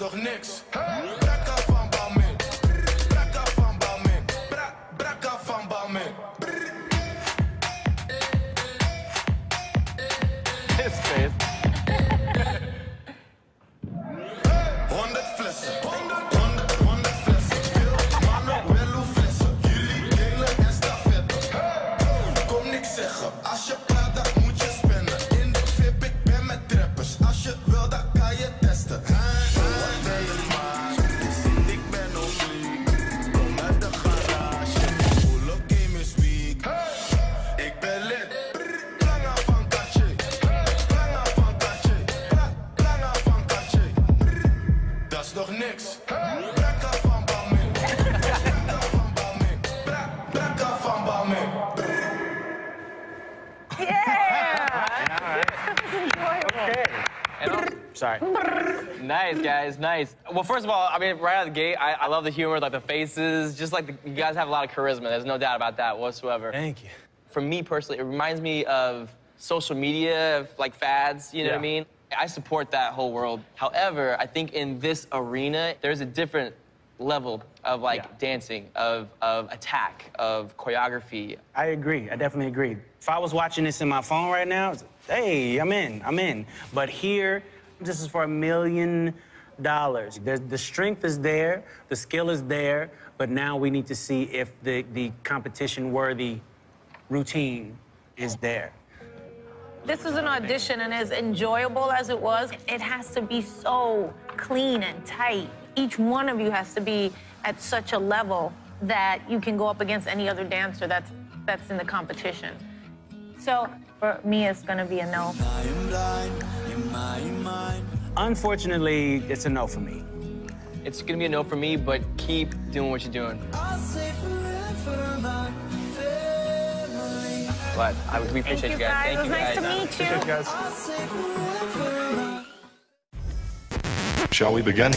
is nog niks. Hey. Brakka van Balmain, brakka van Balmain, brakka van Balmain. His face. 100 flessen, 100 flessen. Ik speel mannen wel hoe flessen. Jullie delen en stafetten. Hey. Kom niks zeggen, als je praat dan moet je spannen. In de VIP ik ben met trappers, als je wil dan kan je testen. Nog niks. Brakka van Balmain, brakka van Balmain, brakka van Balmain. Yeah! This is enjoyable. Okay. And sorry. Nice, guys, nice. Well, first of all, I mean, right out of the gate, I love the humor, like the faces, just like you guys have a lot of charisma. There's no doubt about that whatsoever. Thank you. For me personally, it reminds me of social media, like fads, you know what I mean? I support that whole world. However, I think in this arena, there's a different level of like dancing, of attack, of choreography. I agree, I definitely agree. If I was watching this in my phone right now, it's like, hey, I'm in. But here, this is for $1 million. The strength is there, the skill is there, but now we need to see if the competition-worthy routine is there. This was an audition, and as enjoyable as it was, it has to be so clean and tight. Each one of you has to be at such a level that you can go up against any other dancer that's in the competition. So for me, it's gonna be a no. Unfortunately, it's a no for me. It's gonna be a no for me, but keep doing what you're doing. But we appreciate you guys. Thank you guys. It was nice to meet you. Shall we begin?